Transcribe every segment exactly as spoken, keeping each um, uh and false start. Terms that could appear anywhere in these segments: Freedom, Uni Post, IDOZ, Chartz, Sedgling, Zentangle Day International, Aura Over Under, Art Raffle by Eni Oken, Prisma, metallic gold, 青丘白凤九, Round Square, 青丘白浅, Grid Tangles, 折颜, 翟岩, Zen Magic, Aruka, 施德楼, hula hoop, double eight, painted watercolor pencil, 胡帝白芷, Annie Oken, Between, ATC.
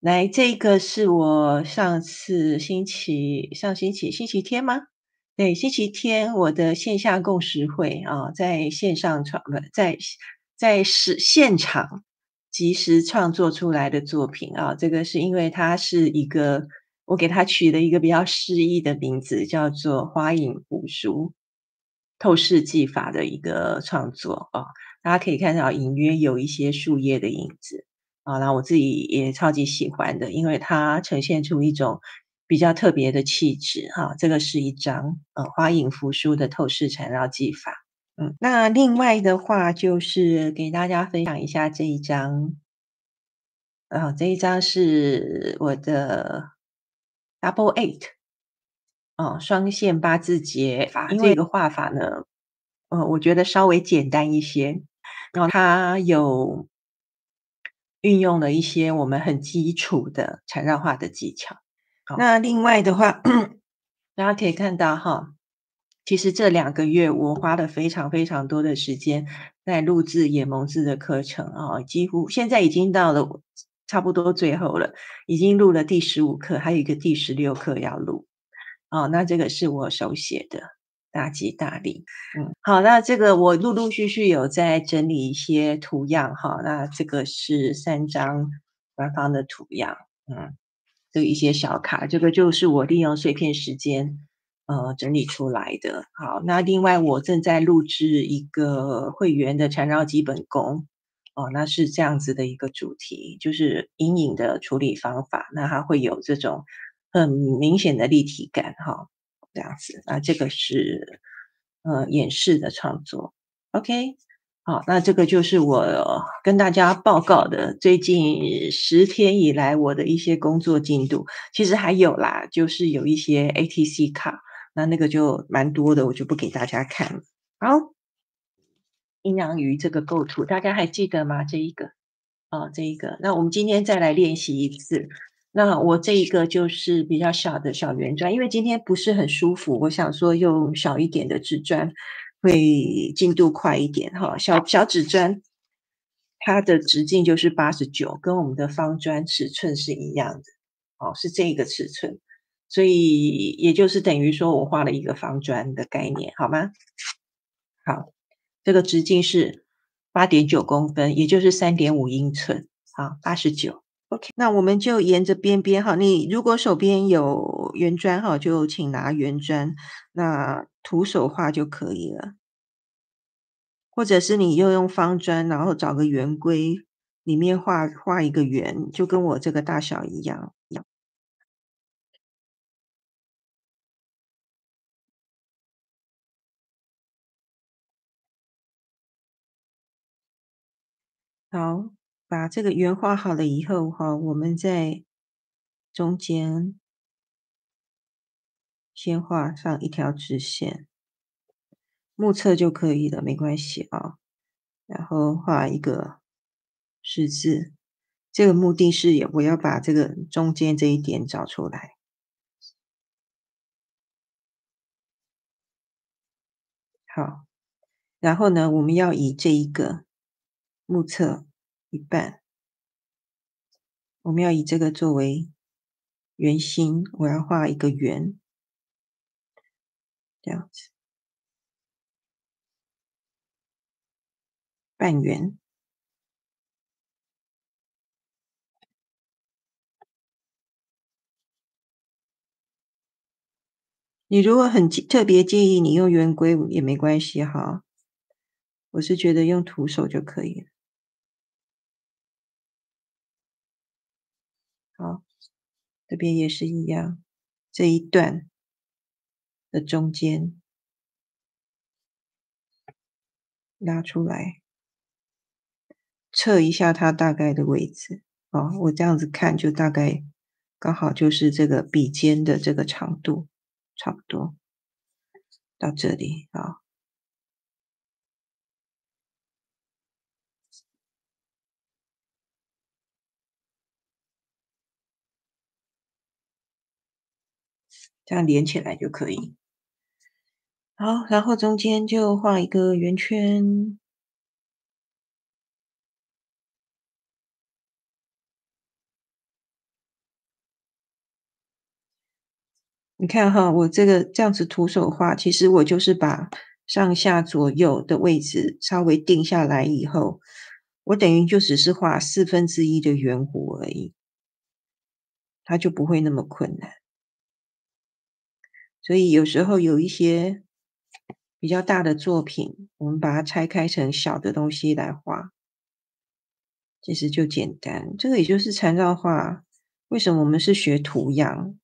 来，这个是我上次星期上星期星期天吗？对，星期天我的线下共识会啊，在线上创在在实现场即时创作出来的作品啊，这个是因为它是一个我给它取了一个比较诗意的名字，叫做花影湖书透视技法的一个创作啊，大家可以看到隐约有一些树叶的影子。啊，然后我自己也超级喜欢的，因为它呈现出一种比较特别的气质哈、啊。这个是一张呃花影扶疏的透视缠绕技法。嗯，那另外的话就是给大家分享一下这一张，啊，这一张是我的 double eight， 哦，双线八字结法。因为这个画法呢，呃，我觉得稍微简单一些，然后它有运用了一些我们很基础的缠绕画的技巧。那另外的话大家可以看到哈，其实这两个月我花了非常非常多的时间在录制野萌字的课程啊，几乎现在已经到了差不多最后了，已经录了第十五课，还有一个第十六课要录哦。那这个是我手写的，大吉大利。嗯，好，那这个我陆陆续续有在整理一些图样哈。那这个是三张官方的图样，嗯，这一些小卡，这个就是我利用碎片时间呃整理出来的。好，那另外我正在录制一个会员的缠绕基本功哦，那是这样子的一个主题，就是阴影的处理方法，那它会有这种很明显的立体感哈。这样子，那这个是呃演示的创作 ，OK， 好，那这个就是我跟大家报告的最近十天以来我的一些工作进度。其实还有啦，就是有一些 A T C 卡，那那个就蛮多的，我就不给大家看了。好，阴阳鱼这个构图大家还记得吗？这一个哦，这一个，那我们今天再来练习一次。那我这一个就是比较小的小圆砖，因为今天不是很舒服，我想说用小一点的纸砖会进度快一点哈。小小纸砖它的直径就是八十九，跟我们的方砖尺寸是一样的哦，是这个尺寸，所以也就是等于说我画了一个方砖的概念，好吗？好，这个直径是 八点九 公分，也就是 三点五 英寸，好 ，八十九。OK， 那我们就沿着边边哈，你如果手边有圆砖哈，就请拿圆砖，那徒手画就可以了，或者是你又用方砖，然后找个圆规里面画画一个圆，就跟我这个大小一样。好。把这个圆画好了以后哈，我们在中间先画上一条直线，目测就可以了，没关系啊。然后画一个十字，这个目的是我要把这个中间这一点找出来。好，然后呢，我们要以这一个目测一半，我们要以这个作为圆心，我要画一个圆，这样子，半圆。你如果很特别介意你用圆规也没关系哈，我是觉得用徒手就可以了。好，这边也是一样，这一段的中间拉出来，测一下它大概的位置。哦，我这样子看就大概刚好就是这个笔尖的这个长度，差不多到这里啊。好，这样连起来就可以。好，然后中间就画一个圆圈，你看哈，我这个这样子徒手画，其实我就是把上下左右的位置稍微定下来以后，我等于就只是画四分之一的圆弧而已，它就不会那么困难。所以有时候有一些比较大的作品，我们把它拆开成小的东西来画，其实就简单。这个也就是缠绕画，为什么我们是学图样？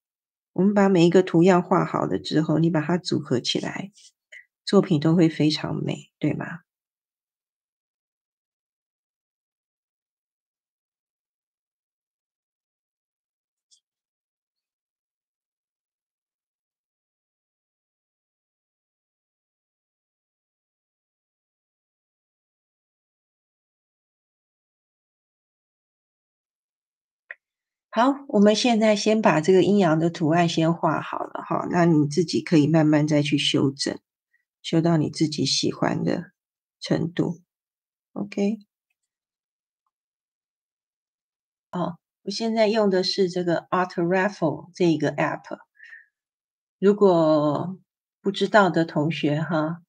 我们把每一个图样画好了之后，你把它组合起来，作品都会非常美，对吗？好，我们现在先把这个阴阳的图案先画好了哈，那你自己可以慢慢再去修整，修到你自己喜欢的程度。OK， 哦，我现在用的是这个 Art Raffle 这一个 App， 如果不知道的同学哈，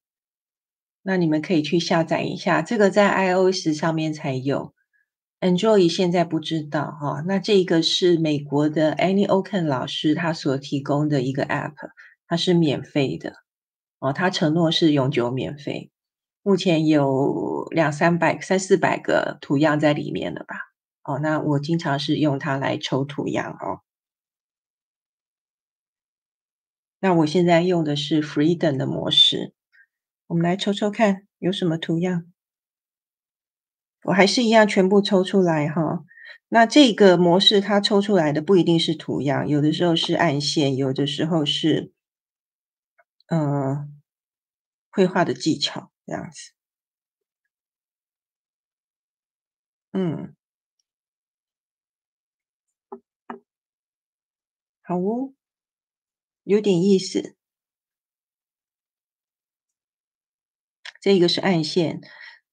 那你们可以去下载一下，这个在 iOS 上面才有。Enjoy 现在不知道哈、哦，那这个是美国的 Annie Oken 老师他所提供的一个 App， 它是免费的哦，他承诺是永久免费。目前有两三百、三四百个图样在里面了吧？哦，那我经常是用它来抽图样哦。那我现在用的是 Freedom 的模式，我们来抽抽看有什么图样。我还是一样全部抽出来哈，那这个模式它抽出来的不一定是图样，有的时候是暗线，有的时候是呃绘画的技巧这样子。嗯，好哦，有点意思。这个是暗线，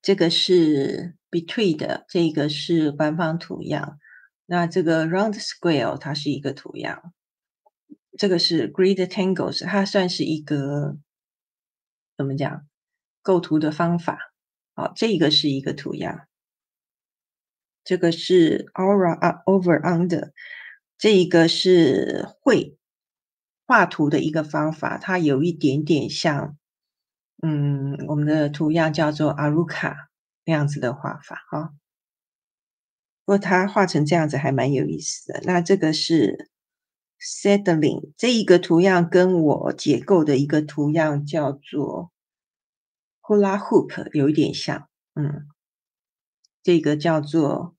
这个是 Between 的，这个是官方图样。那这个 Round Square 它是一个图样，这个是 Grid Tangles， 它算是一个怎么讲构图的方法。好、哦，这个是一个图样，这个是 Aura Over Under， 这一个是绘画图的一个方法，它有一点点像。嗯，我们的图样叫做 Aruka 那样子的画法哈、哦，不过它画成这样子还蛮有意思的。那这个是 Sedgling， 这一个图样跟我解构的一个图样叫做 hula hoop 有一点像，嗯，这个叫做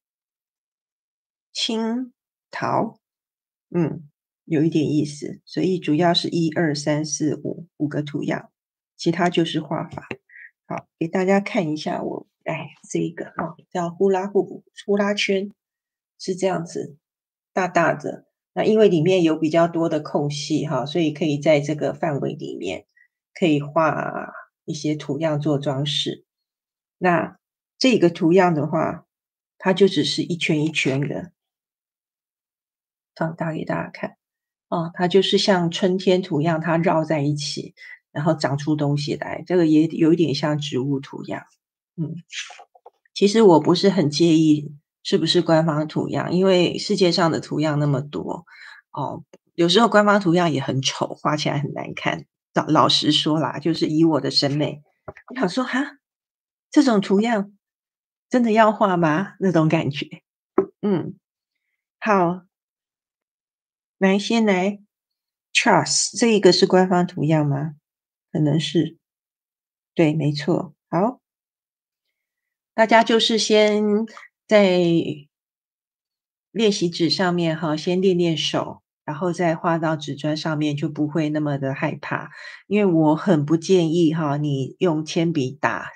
青桃，嗯，有一点意思。所以主要是一二三四五五个图样。其他就是画法。好，给大家看一下我哎这个啊、哦、叫呼啦呼呼啦圈，是这样子大大的，那因为里面有比较多的空隙哈、哦、所以可以在这个范围里面可以画一些图样做装饰。那这个图样的话，它就只是一圈一圈的放大给大家看哦，它就是像春天图样，它绕在一起然后长出东西来，这个也有一点像植物图样。嗯，其实我不是很介意是不是官方图样，因为世界上的图样那么多哦，有时候官方图样也很丑，画起来很难看。老老实说啦，就是以我的审美，我想说哈，这种图样真的要画吗？那种感觉。嗯，好，来先来 Chartz 这一个是官方图样吗？可能是，对，没错。好，大家就是先在练习纸上面哈，先练练手，然后再画到纸砖上面，就不会那么的害怕。因为我很不建议哈，你用铅笔打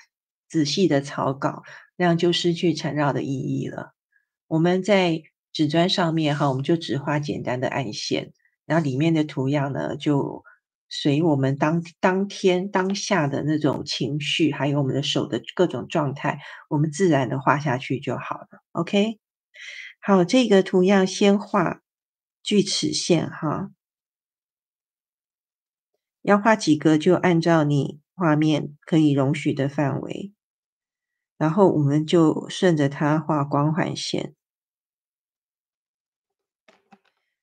仔细的草稿，那样就失去缠绕的意义了。我们在纸砖上面哈，我们就只画简单的暗线，然后里面的图样呢就随我们当当天当下的那种情绪，还有我们的手的各种状态，我们自然的画下去就好了。OK， 好，这个图样先画锯齿线哈，要画几格就按照你画面可以容许的范围，然后我们就顺着它画光环线。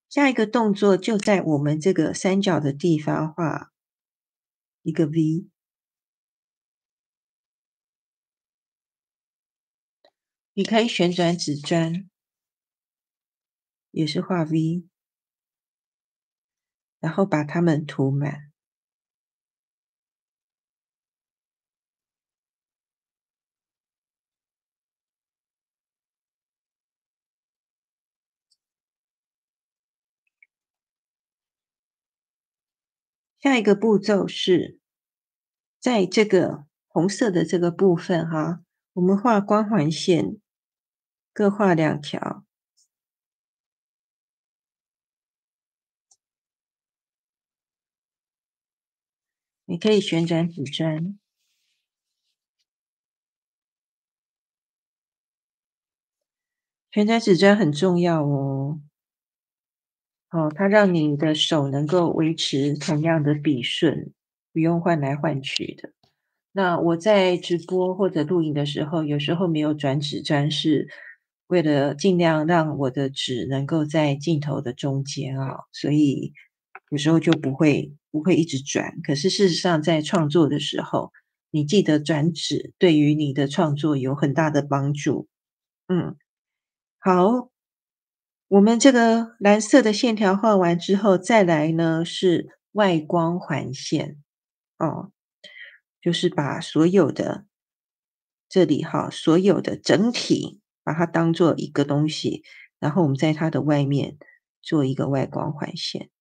下一个动作就在我们这个三角的地方画一个 V。 你可以旋转指针，也是画 V， 然后把它们涂满。下一个步骤是在这个红色的这个部分哈、啊，我们画光环线。各画两条，你可以旋转指针，旋转指针很重要哦。哦，它让你的手能够维持同样的笔顺，不用换来换去的。那我在直播或者录影的时候，有时候没有转指针是。为了尽量让我的纸能够在镜头的中间啊、哦，所以有时候就不会不会一直转。可是事实上，在创作的时候，你记得转纸对于你的创作有很大的帮助。嗯，好，我们这个蓝色的线条画完之后，再来呢是外光环线哦，就是把所有的这里哈、哦，所有的整体。把它当做一个东西，然后我们在它的外面做一个外光环线。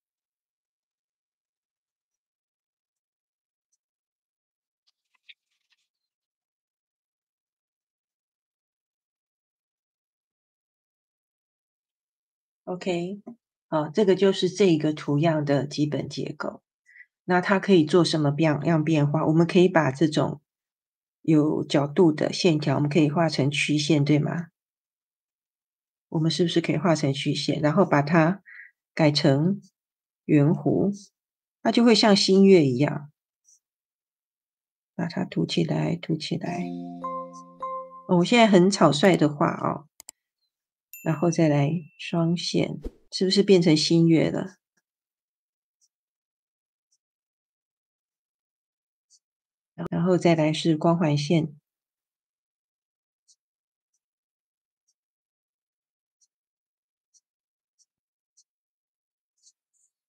OK， 啊，这个就是这一个图样的基本结构。那它可以做什么变样变化？我们可以把这种有角度的线条，我们可以画成曲线，对吗？我们是不是可以画成曲线，然后把它改成圆弧，它就会像新月一样，把它凸起来，凸起来。哦、我现在很草率的画哦，然后再来双线，是不是变成新月了？然后再来是光环线。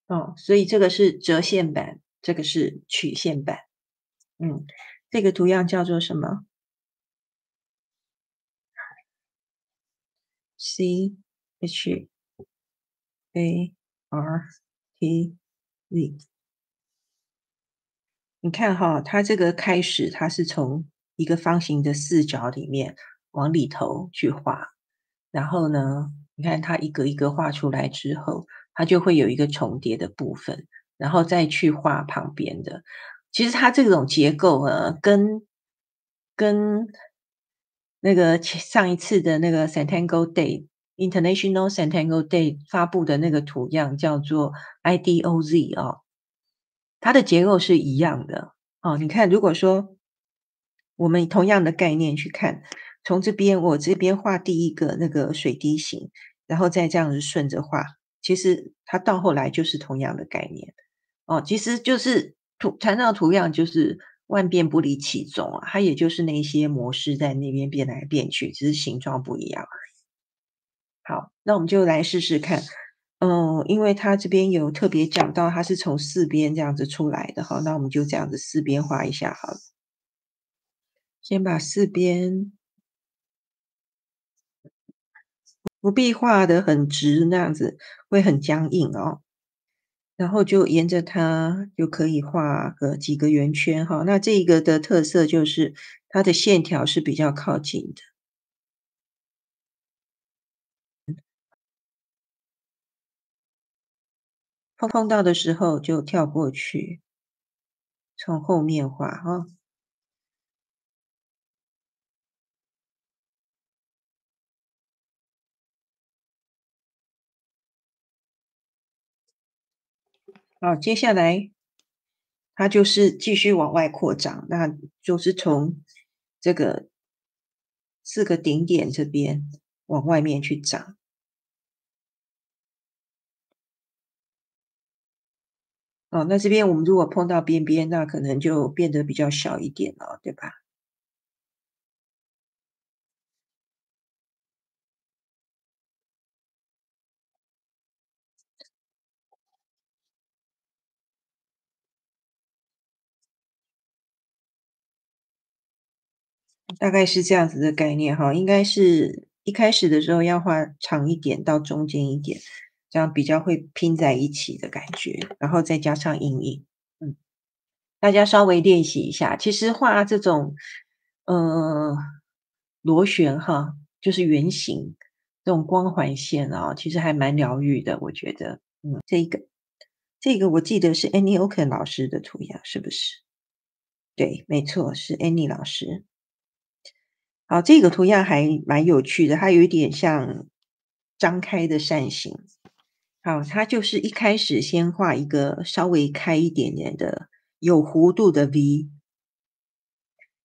哦，所以这个是折线版，这个是曲线版。嗯，这个图样叫做什么 ？C H A R T Z。你看哈、哦，它这个开始，它是从一个方形的四角里面往里头去画，然后呢，你看它一个一个画出来之后。它就会有一个重叠的部分，然后再去画旁边的。其实它这种结构呢，跟跟那个上一次的那个 Zentangle Day International Zentangle Day 发布的那个图样叫做 I D O Z 哦，它的结构是一样的哦。你看，如果说我们同样的概念去看，从这边我这边画第一个那个水滴形，然后再这样子顺着画。其实它到后来就是同样的概念哦，其实就是图缠绕图样就是万变不离其宗啊，它也就是那些模式在那边变来变去，只是形状不一样而已。好，那我们就来试试看，嗯，因为它这边有特别讲到它是从四边这样子出来的哈，那我们就这样子四边画一下好了，先把四边。不必画的很直，那样子会很僵硬哦。然后就沿着它就可以画个几个圆圈哈、哦。那这一个的特色就是它的线条是比较靠近的，碰碰到的时候就跳过去，从后面画哈、哦。好，接下来它就是继续往外扩张，那就是从这个四个顶点这边往外面去长。哦，那这边我们如果碰到边边，那可能就变得比较小一点了，对吧？大概是这样子的概念哈，应该是一开始的时候要画长一点到中间一点，这样比较会拼在一起的感觉，然后再加上阴影。嗯，大家稍微练习一下。其实画这种呃螺旋哈，就是圆形这种光环线啊、哦，其实还蛮疗愈的，我觉得。嗯，这一个这个我记得是 Annie Oken 老师的涂鸦，是不是？对，没错，是 Annie 老师。好，这个图样还蛮有趣的，它有一点像张开的扇形。好，它就是一开始先画一个稍微开一点点的有弧度的 V，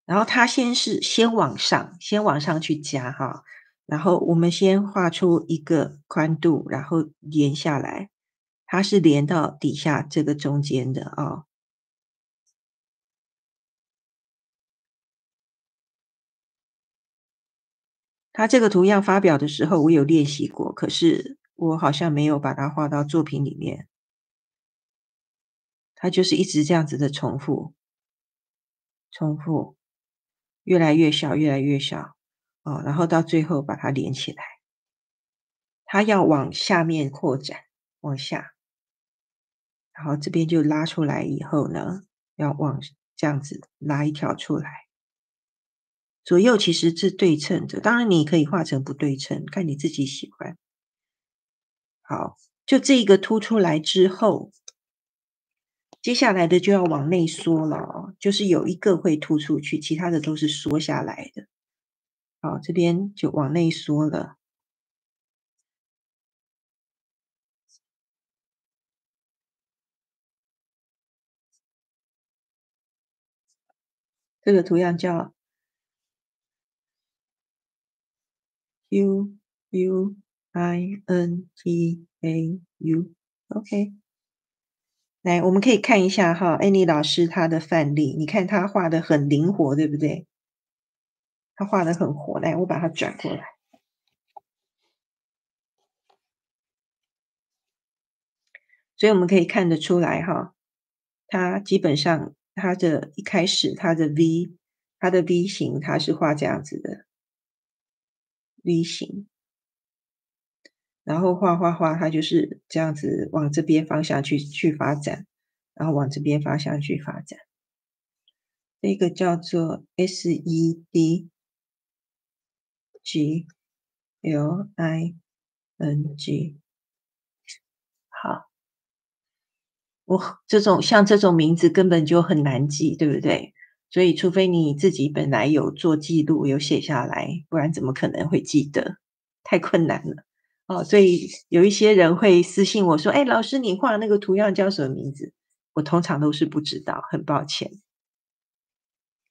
然后它先是先往上，先往上去加哈，然后我们先画出一个宽度，然后连下来，它是连到底下这个中间的啊。哦，他这个图样发表的时候，我有练习过，可是我好像没有把它画到作品里面。他就是一直这样子的重复，重复，越来越小，越来越小，哦，然后到最后把它连起来。他要往下面扩展，往下，然后这边就拉出来以后呢，要往这样子拉一条出来。左右其实是对称的，当然你可以画成不对称，看你自己喜欢。好，就这个凸出来之后，接下来的就要往内缩了哦，就是有一个会凸出去，其他的都是缩下来的。好，这边就往内缩了。这个图样叫U U I N T A U，OK， 来，我们可以看一下哈 ，Annie 老师她的范例，你看她画的很灵活，对不对？她画的很活，来，我把它转过来。所以我们可以看得出来哈，她基本上她的一开始她的 V， 她的 V 型，她是画这样子的。V 型，然后画画画，它就是这样子往这边方向去去发展，然后往这边方向去发展。这个叫做 S E D G L I N G。好，我这种像这种名字根本就很难记，对不对？所以，除非你自己本来有做记录、有写下来，不然怎么可能会记得？太困难了哦！所以有一些人会私信我说：“哎，老师，你画那个图样叫什么名字？”我通常都是不知道，很抱歉。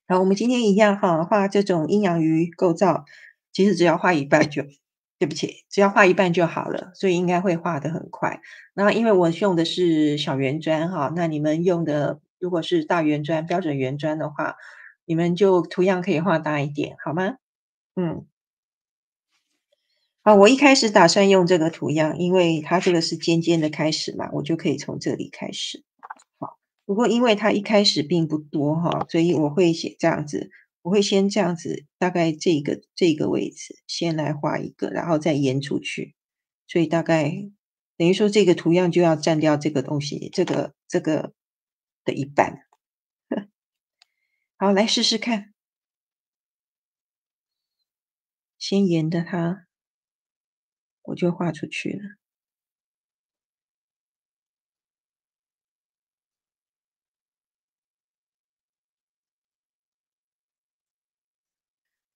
好，我们今天一样哈，画这种阴阳鱼构造，其实只要画一半就，对不起，只要画一半就好了，所以应该会画得很快。那因为我用的是小圆砖哈，那你们用的。如果是大圆砖、标准圆砖的话，你们就图样可以画大一点，好吗？嗯，好，我一开始打算用这个图样，因为它这个是尖尖的开始嘛，我就可以从这里开始。好，不过因为它一开始并不多哈，所以我会写这样子，我会先这样子，大概这个这个位置先来画一个，然后再延出去，所以大概等于说这个图样就要占掉这个东西，这个这个。的一半，好，来试试看。先沿着它，我就画出去了。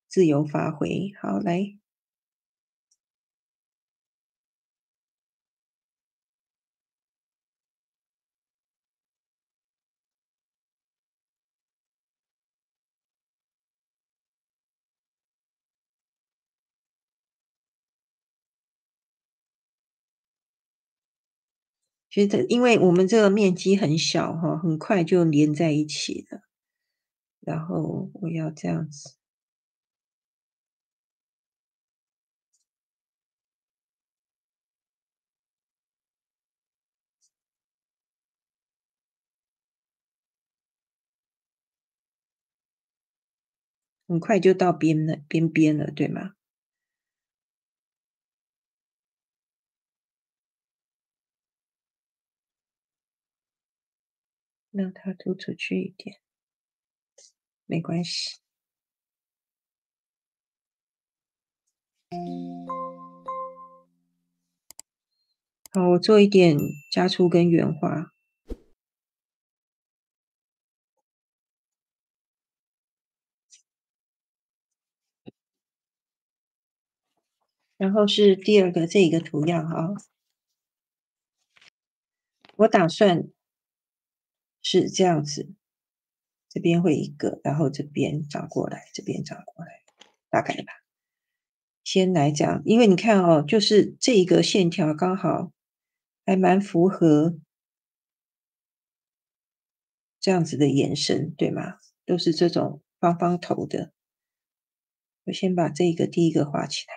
自由发挥，好，来。所以这因为我们这个面积很小哈，很快就连在一起了。然后我要这样子。很快就到边了，边边了，对吗？让它凸出去一点，没关系。好，我做一点加粗跟圆画。 然后是第二个这个图样哈，我打算是这样子，这边会一个，然后这边找过来，这边找过来，大概吧。先来讲，因为你看哦，就是这一个线条刚好还蛮符合这样子的延伸，对吗？都是这种方方头的。我先把这个第一个画起来。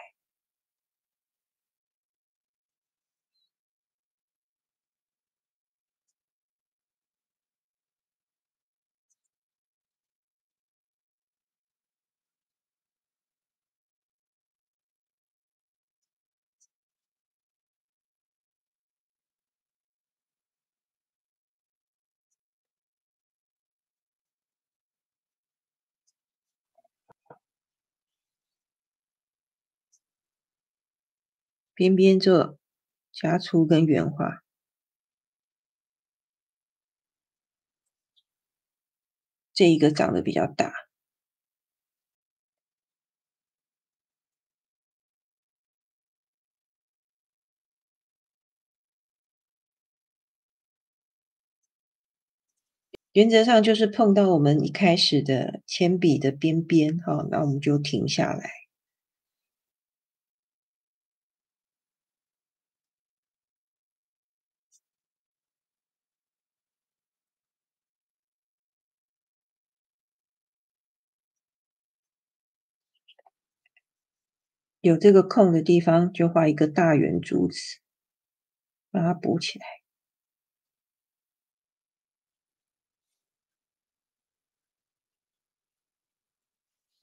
边边做加粗跟圆画，这一个长得比较大，原则上就是碰到我们一开始的铅笔的边边哈，那我们就停下来。 有这个空的地方，就画一个大圆珠子，把它补起来。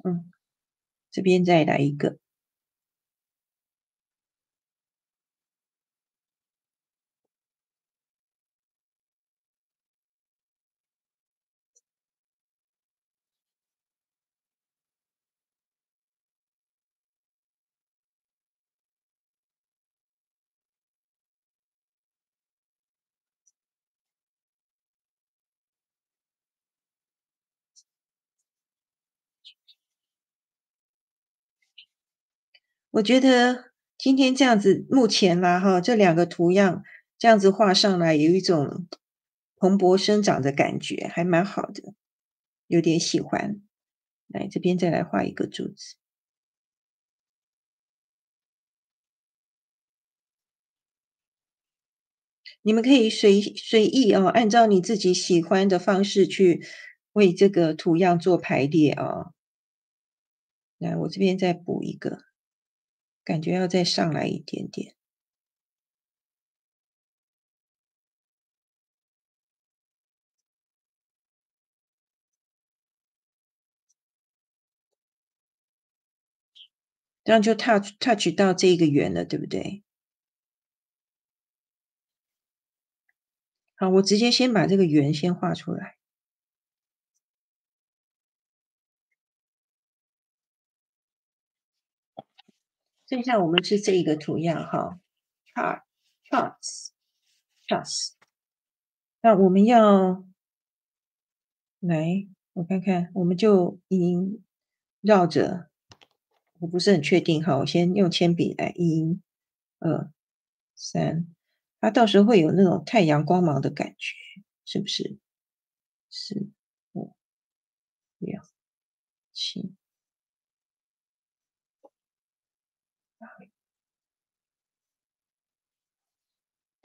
嗯，这边再来一个。我觉得今天这样子，目前啦哈，这两个图样这样子画上来，有一种蓬勃生长的感觉，还蛮好的，有点喜欢。来这边再来画一个柱子，你们可以随随意哦，按照你自己喜欢的方式去为这个图样做排列哦。来，我这边再补一个。 感觉要再上来一点点，这样就 touch touch 到这个圆了，对不对？好，我直接先把这个圆先画出来。 剩下我们是这一个图样哈 ，charts charts 那我们要来，我看看，我们就已经绕着，我不是很确定哈，我先用铅笔来，一、二、三，它到时候会有那种太阳光芒的感觉，是不是？四、五、六、七。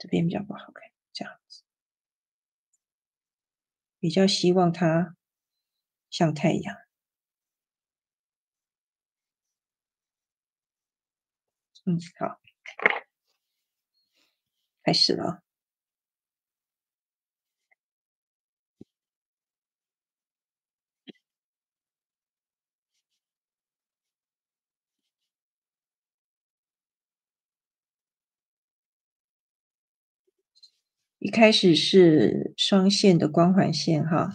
这边比较不好看，这样子，比较希望它像太阳。嗯，好，开始了。 一开始是双线的光环线哈，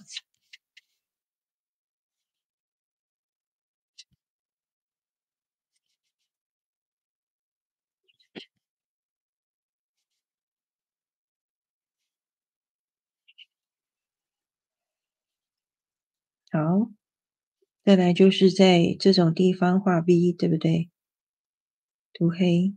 好，再来就是在这种地方画 V， 对不对？涂黑。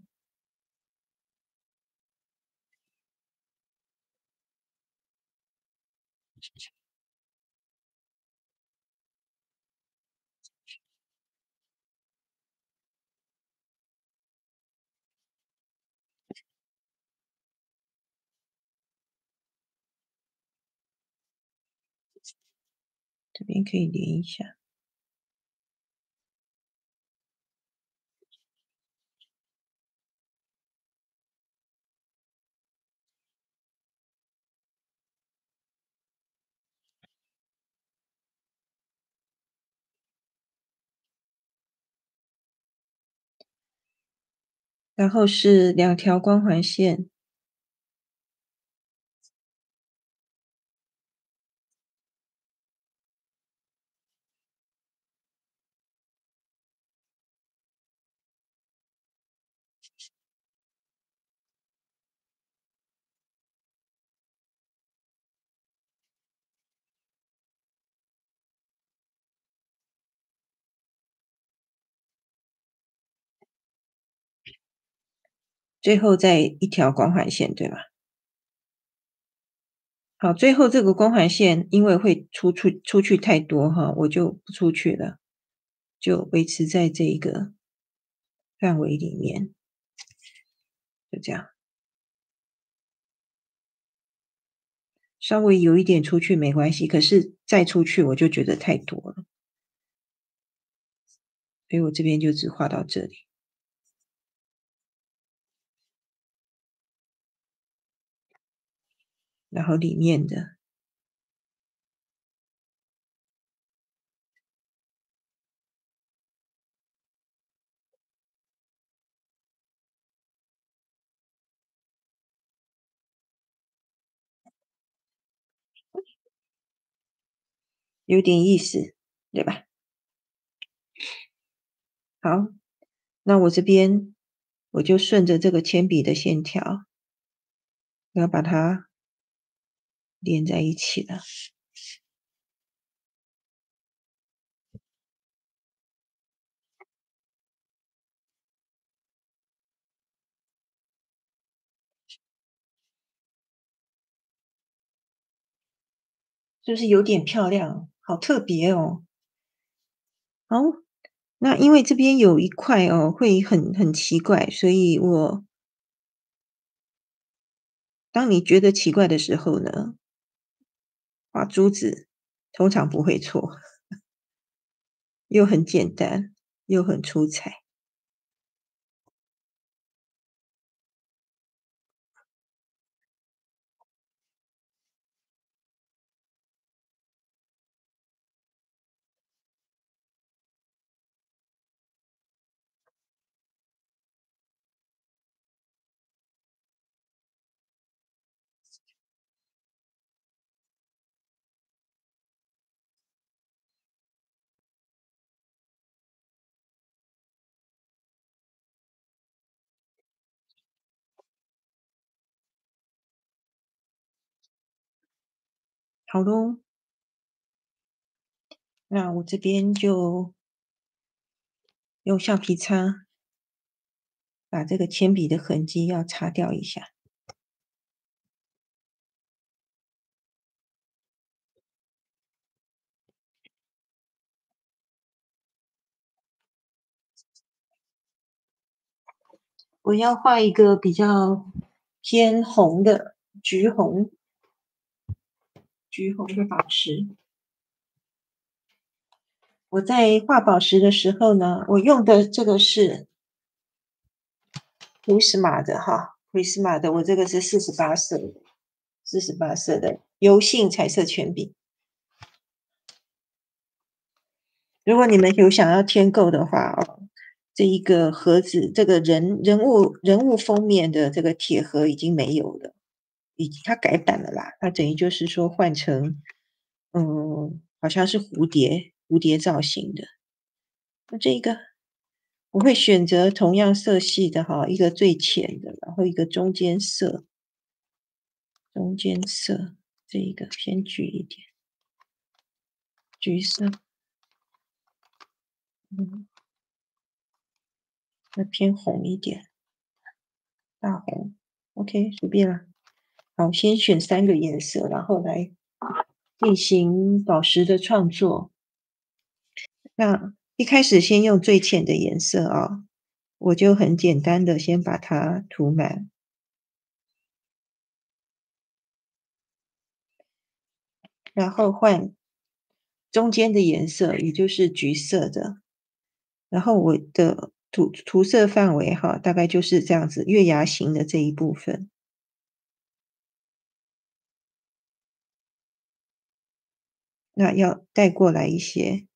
这边可以连一下，然后是两条光环线。 最后再一条光环线，对吧？好，最后这个光环线因为会出出出去太多哈，我就不出去了，就维持在这一个范围里面，就这样。稍微有一点出去没关系，可是再出去我就觉得太多了，所以我这边就只画到这里。 然后里面的有点意思，对吧？好，那我这边我就顺着这个铅笔的线条，我要把它。 连在一起的，是不是有点漂亮？好特别哦！好，那因为这边有一块哦，会很很奇怪，所以我当你觉得奇怪的时候呢？ 画珠子通常不会错，又很简单，又很出彩。好喽，那我这边就用橡皮擦把这个铅笔的痕迹要擦掉一下。我要画一个比较偏红的橘红，橘红的宝石。我在画宝石的时候呢，我用的这个是 Prisma 的哈 ，Prisma 的，我这个是四十八色的， 四十八色的油性彩色铅笔。如果你们有想要添购的话哦，这一个盒子，这个人人物人物封面的这个铁盒已经没有了，已它改版了啦，它等于就是说换成，嗯，好像是蝴蝶。 蝴蝶造型的，那这个我会选择同样色系的哈，一个最浅的，然后一个中间色，中间色这一个偏橘一点，橘色，嗯，那偏红一点，大红 ，OK， 随便啦。好，先选三个颜色，然后来进行宝石的创作。 那一开始先用最浅的颜色啊、哦，我就很简单的先把它涂满。然后换中间的颜色，也就是橘色的。然后我的涂涂色范围哈、哦，大概就是这样子，月牙形的这一部分。 那要带过来一些。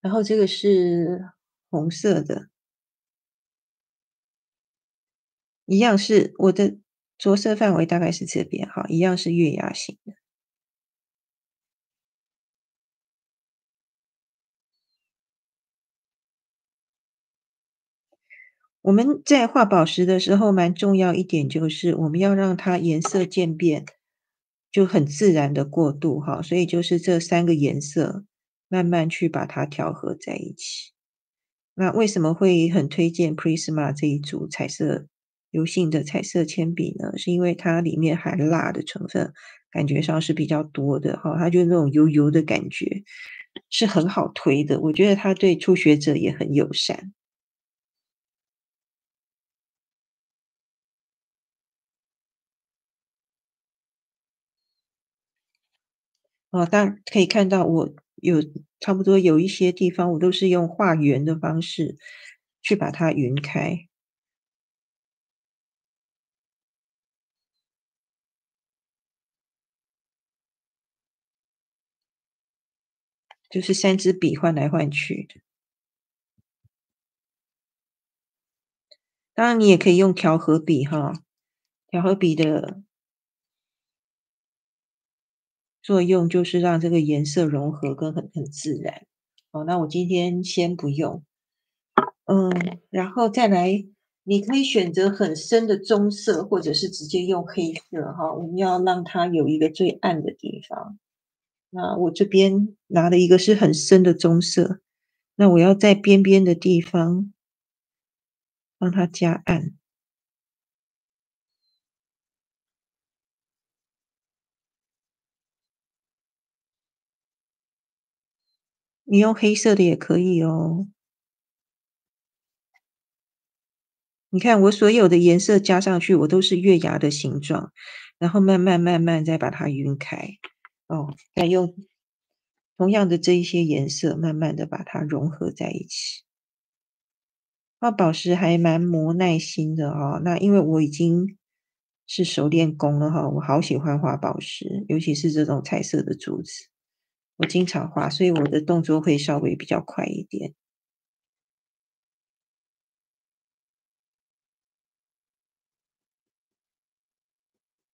然后这个是红色的，一样是我的着色范围大概是这边哈，一样是月牙形的。我们在画宝石的时候，蛮重要一点就是我们要让它颜色渐变，就很自然的过渡哈，所以就是这三个颜色。 慢慢去把它调和在一起。那为什么会很推荐 Prisma 这一组彩色油性的彩色铅笔呢？是因为它里面含蜡的成分，感觉上是比较多的哈、哦，它就那种油油的感觉是很好推的。我觉得它对初学者也很友善。哦，大家可以看到我。 有差不多有一些地方，我都是用画圆的方式去把它匀开。就是三支笔换来换去的。当然，你也可以用调和笔哈，调和笔的。 作用就是让这个颜色融合跟很很自然。哦，那我今天先不用，嗯，然后再来，你可以选择很深的棕色，或者是直接用黑色哈、哦。我们要让它有一个最暗的地方。那我这边拿的一个是很深的棕色，那我要在边边的地方帮它加暗。 你用黑色的也可以哦。你看，我所有的颜色加上去，我都是月牙的形状，然后慢慢慢慢再把它匀开。哦，再用同样的这一些颜色，慢慢的把它融合在一起。画宝石还蛮磨耐心的哦。那因为我已经是熟练工了哈、哦，我好喜欢画宝石，尤其是这种彩色的珠子。 我经常画，所以我的动作会稍微比较快一点。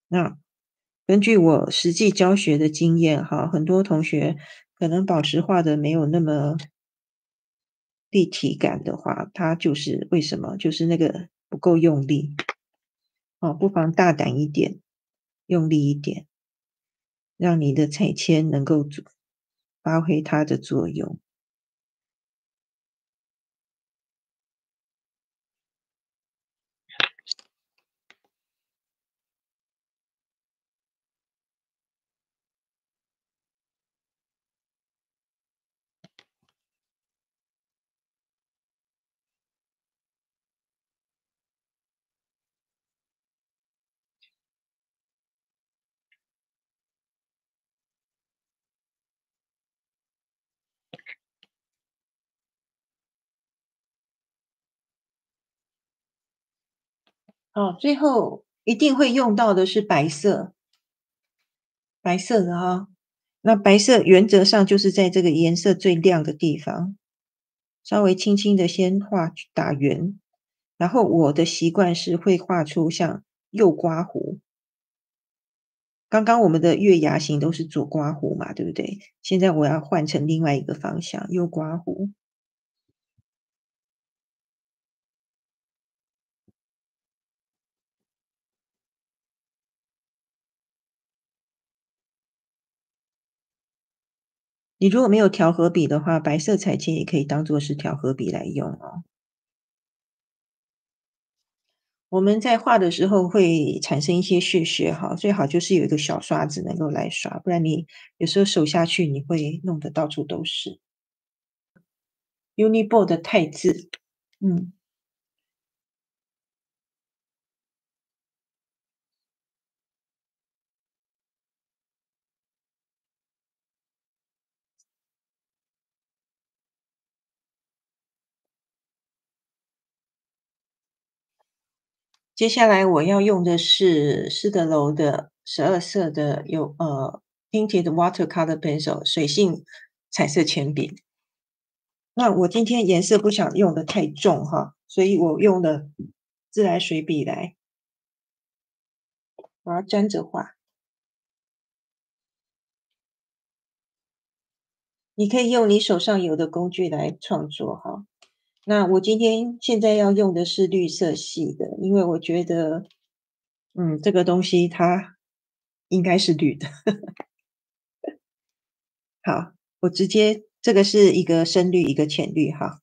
那根据我实际教学的经验，哈，很多同学可能宝石画的没有那么立体感的话，它就是为什么？就是那个不够用力。哦，不妨大胆一点，用力一点，让你的彩铅能够做。 发挥它的作用。好，最后一定会用到的是白色，白色的哈。那白色原则上就是在这个颜色最亮的地方，稍微轻轻的先画打圆。然后我的习惯是会画出像右刮弧。刚刚我们的月牙形都是左刮弧嘛，对不对？现在我要换成另外一个方向，右刮弧。你如果没有调和笔的话，白色彩铅也可以当做是调和笔来用哦。我们在画的时候会产生一些屑屑哈，最好就是有一个小刷子能够来刷，不然你有时候手下去你会弄得到处都是。Uni Post 的泰字，嗯。接下来我要用的是施德楼的十二色的有呃 painted watercolor pencil 水性彩色铅笔。那我今天颜色不想用的太重哈，所以我用了自来水笔来，我要沾着画。你可以用你手上有的工具来创作哈。那我今天现在要用的是绿色系的，因为我觉得，嗯，这个东西它应该是绿的。好，我直接这个是一个深绿，一个浅绿哈。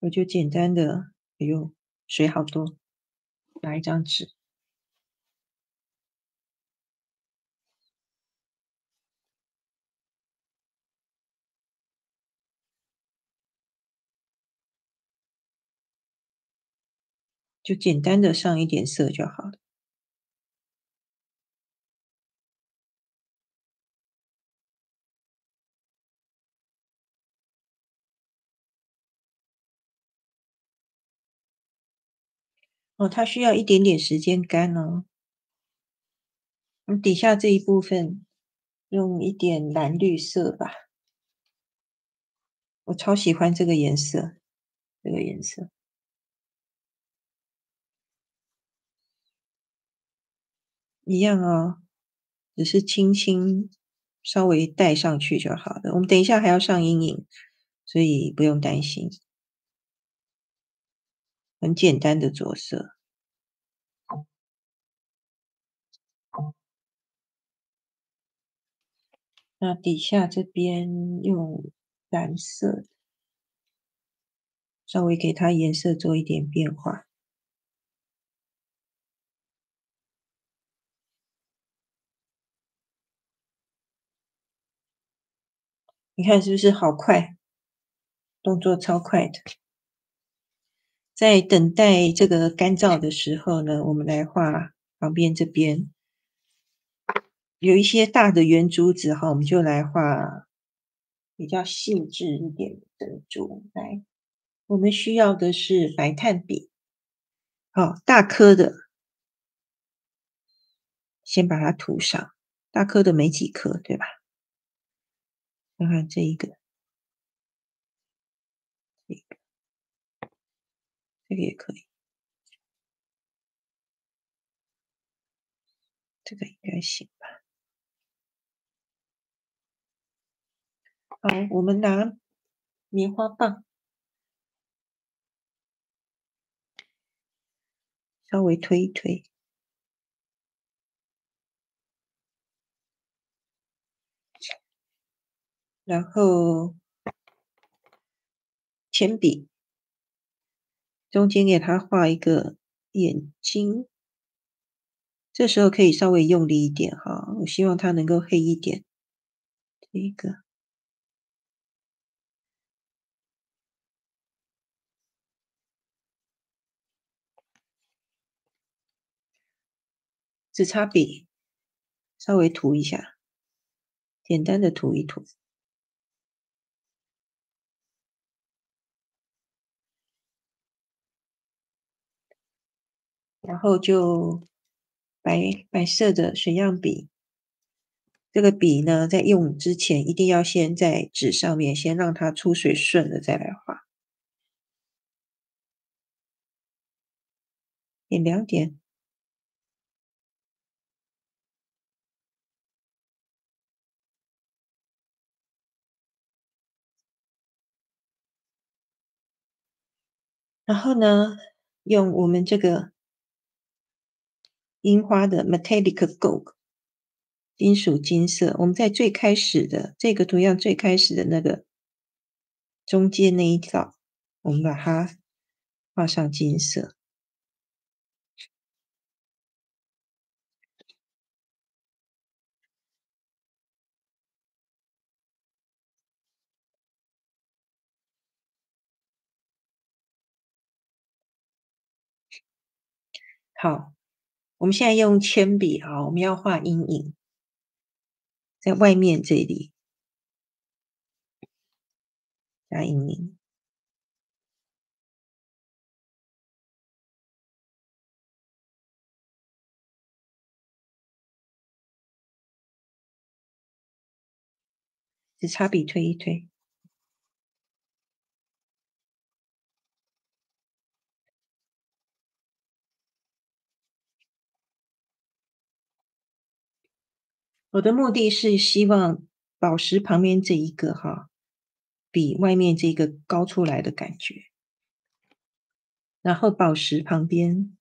我就简单的，哎呦，水好多，拿一张纸。就简单的上一点色就好了。哦，它需要一点点时间干哦。嗯，底下这一部分用一点蓝绿色吧。我超喜欢这个颜色，这个颜色。一样哦，只是轻轻稍微带上去就好了。我们等一下还要上阴影，所以不用担心。很简单的着色。那底下这边用蓝色，稍微给它颜色做一点变化。你看是不是好快？动作超快的。在等待这个干燥的时候呢，我们来画旁边这边有一些大的圆珠子哈，我们就来画比较细致一点的珍珠。来，我们需要的是白炭笔，好大颗的，先把它涂上。大颗的没几颗，对吧？看看这一个，这个，这个也可以，这个应该行吧。好，我们拿棉花棒，稍微推一推。然后铅笔中间给它画一个眼睛，这时候可以稍微用力一点哈，我希望它能够黑一点。这个纸擦笔稍微涂一下，简单的涂一涂。然后就白白色的水样笔，这个笔呢，在用之前一定要先在纸上面先让它出水顺了再来画。点两点。 然后呢，用我们这个樱花的 metallic gold 金属金色，我们在最开始的这个图样最开始的那个中间那一道，我们把它画上金色。好，我们现在用铅笔啊，我们要画阴影，在外面这里加阴影。只擦笔推一推。 我的目的是希望宝石旁边这一个哈，比外面这个高出来的感觉。然后宝石旁边，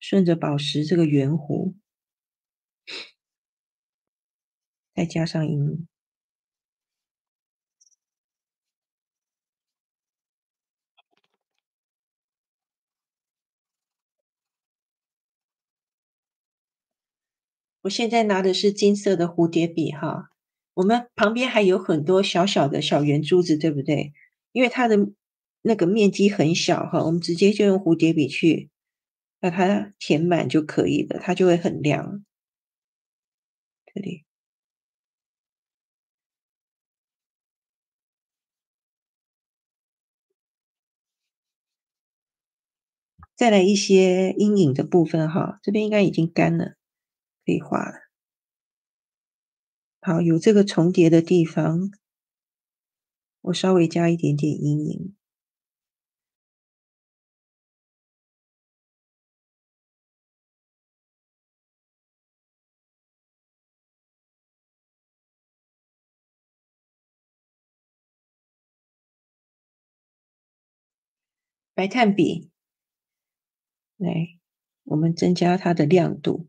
顺着宝石这个圆弧，再加上银。 我现在拿的是金色的蝴蝶笔哈，我们旁边还有很多小小的小圆珠子，对不对？因为它的那个面积很小哈，我们直接就用蝴蝶笔去把它填满就可以了，它就会很亮。这里，再来一些阴影的部分哈，这边应该已经干了。 可以画了，好，有这个重叠的地方，我稍微加一点点阴影。白炭笔，来，我们增加它的亮度。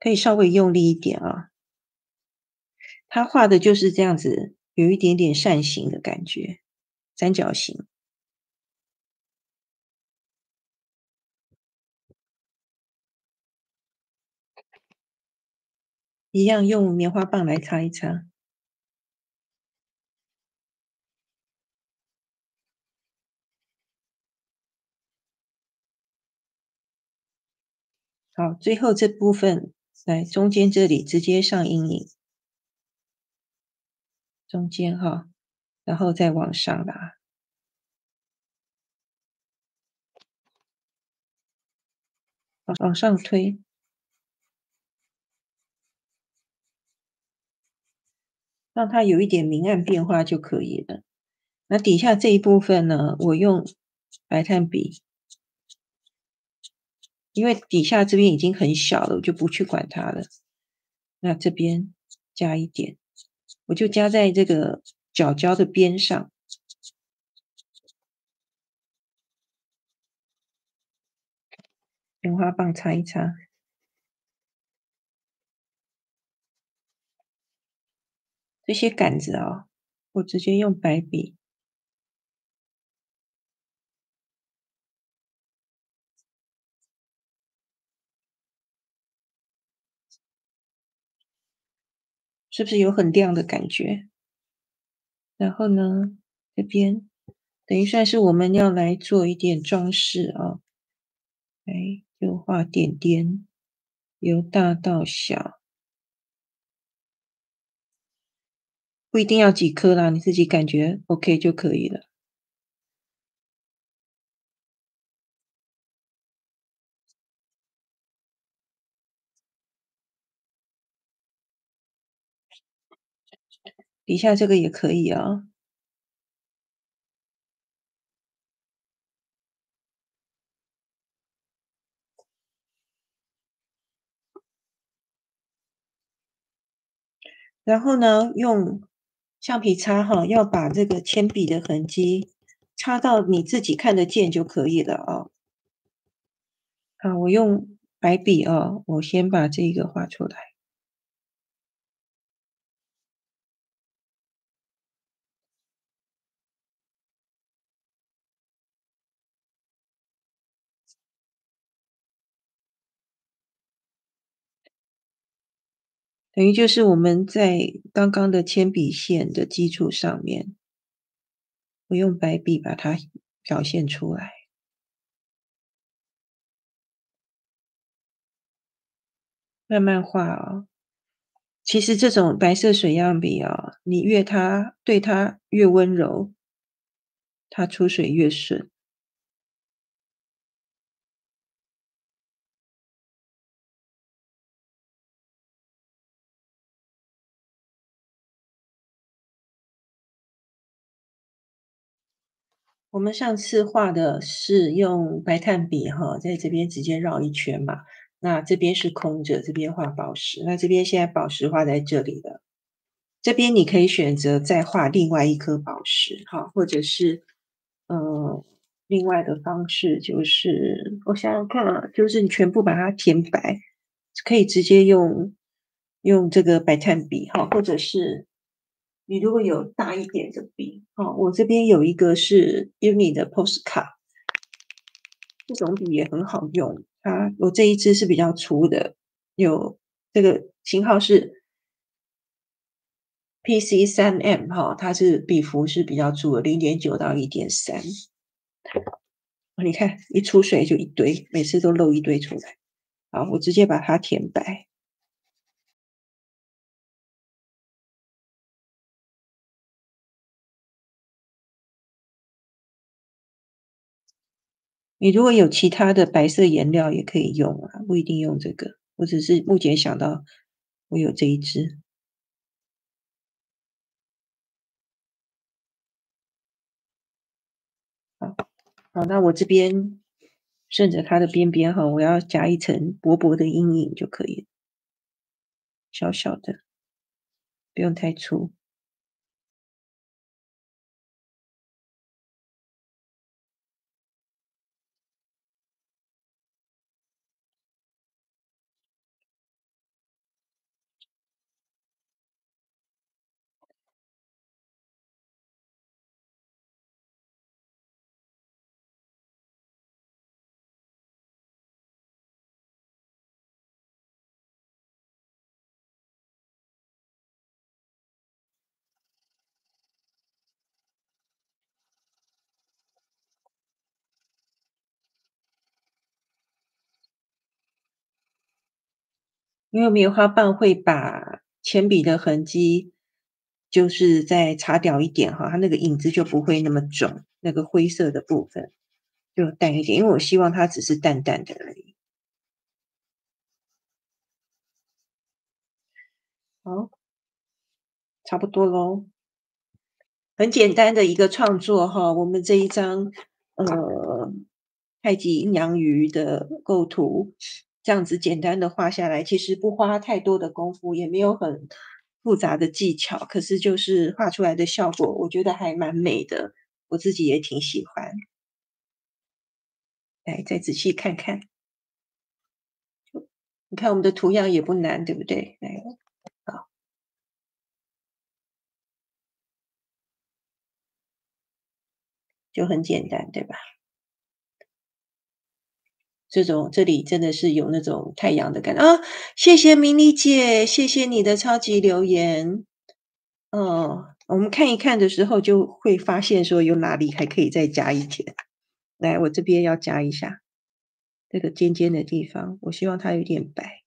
可以稍微用力一点啊，他画的就是这样子，有一点点扇形的感觉，三角形。一样用棉花棒来擦一擦。 好，最后这部分来中间这里直接上阴影，中间哈，然后再往上拉。往上推。让它有一点明暗变化就可以了。那底下这一部分呢，我用白炭笔。 因为底下这边已经很小了，我就不去管它了。那这边加一点，我就加在这个角角的边上。棉花棒擦一擦，这些杆子啊、哦，我直接用白笔。 是不是有很亮的感觉？然后呢，这边等于算是我们要来做一点装饰啊，哎，就画点点，由大到小，不一定要几颗啦，你自己感觉 OK 就可以了。底下这个也可以啊。 然后呢，用橡皮擦哈，要把这个铅笔的痕迹擦到你自己看得见就可以了啊。好，我用白笔啊，我先把这个画出来。等于就是我们在刚刚的铅笔线的基础上面，我用白笔把它表现出来。慢慢画哦。其实这种白色水样笔哦，你越它对它越温柔，它出水越顺。 我们上次画的是用白炭笔哈，在这边直接绕一圈嘛。那这边是空着，这边画宝石。那这边现在宝石画在这里了，这边你可以选择再画另外一颗宝石哈，或者是呃另外的方式就是我想想看啊，就是你全部把它填白，可以直接用用这个白炭笔哈，或者是。 你如果有大一点的笔，哦，我这边有一个是 Uni 的 Post 卡，这种笔也很好用。它我这一支是比较粗的，有这个型号是 P C 三 M 哈、哦，它是笔幅是比较粗的， 零点九到一点三。你看一出水就一堆，每次都漏一堆出来。好，我直接把它填白。 你如果有其他的白色颜料也可以用啊，不一定用这个。我只是目前想到我有这一支。好，好，那我这边顺着它的边边哈，我要加一层薄薄的阴影就可以了，小小的，不用太粗。 因为棉花棒会把铅笔的痕迹，就是再擦掉一点哈，它那个影子就不会那么重，那个灰色的部分就淡一点。因为我希望它只是淡淡的而已。好，差不多咯，很简单的一个创作哈。我们这一张呃太极阴阳鱼的构图。 这样子简单的画下来，其实不花太多的功夫，也没有很复杂的技巧，可是就是画出来的效果，我觉得还蛮美的，我自己也挺喜欢。来，再仔细看看，你看我们的图样也不难，对不对？来，好，就很简单，对吧？ 这种这里真的是有那种太阳的感觉啊！谢谢明丽姐，谢谢你的超级留言。嗯，我们看一看的时候就会发现说有哪里还可以再加一点。来，我这边要加一下，这个尖尖的地方，我希望它有点白。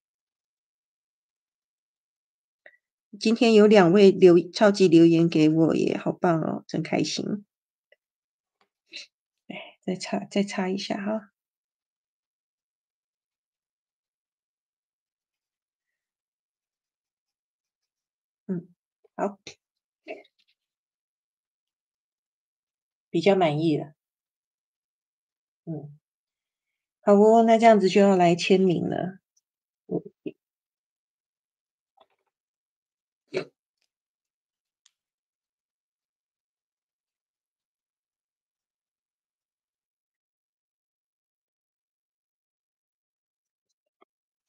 今天有两位留超级留言给我耶，好棒哦，真开心。哎，再擦再擦一下哈。嗯，好，比较满意了。嗯，好哦，那这样子就要来签名了。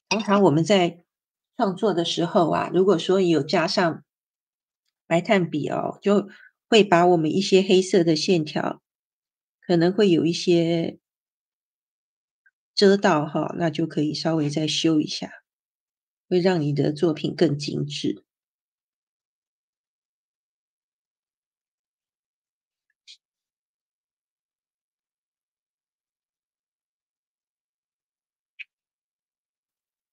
通常我们在创作的时候啊，如果说有加上白炭笔哦，就会把我们一些黑色的线条可能会有一些遮到哈，那就可以稍微再修一下，会让你的作品更精致。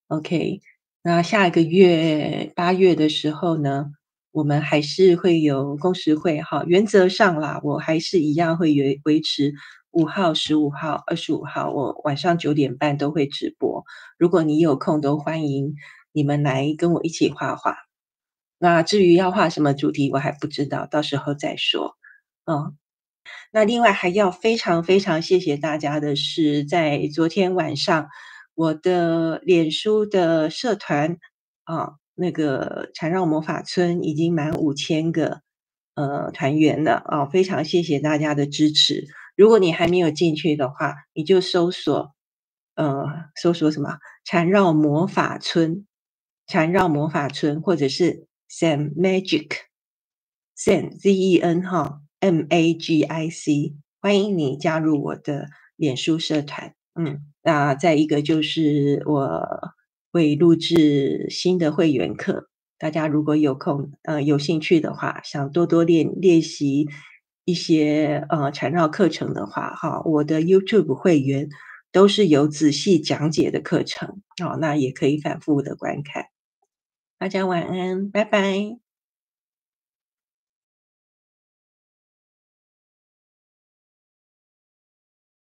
OK， 那下一个月八月的时候呢，我们还是会有工时会哈。原则上啦，我还是一样会维维持五号、十五号、二十五号，我晚上九点半都会直播。如果你有空，都欢迎你们来跟我一起画画。那至于要画什么主题，我还不知道，到时候再说。嗯，那另外还要非常非常谢谢大家的是，在昨天晚上。我的脸书的社团啊，那个缠绕魔法村已经满五千个呃团员了啊，非常谢谢大家的支持。如果你还没有进去的话，你就搜索呃搜索什么缠绕魔法村、缠绕魔法村，或者是 Zen Magic Zen Z E N 哈 M A G I C， 欢迎你加入我的脸书社团，嗯。那再一个就是我会录制新的会员课，大家如果有空呃有兴趣的话，想多多练练习一些呃缠绕课程的话哈，我的 YouTube 会员都是有仔细讲解的课程哦，那也可以反复的观看。大家晚安，拜拜。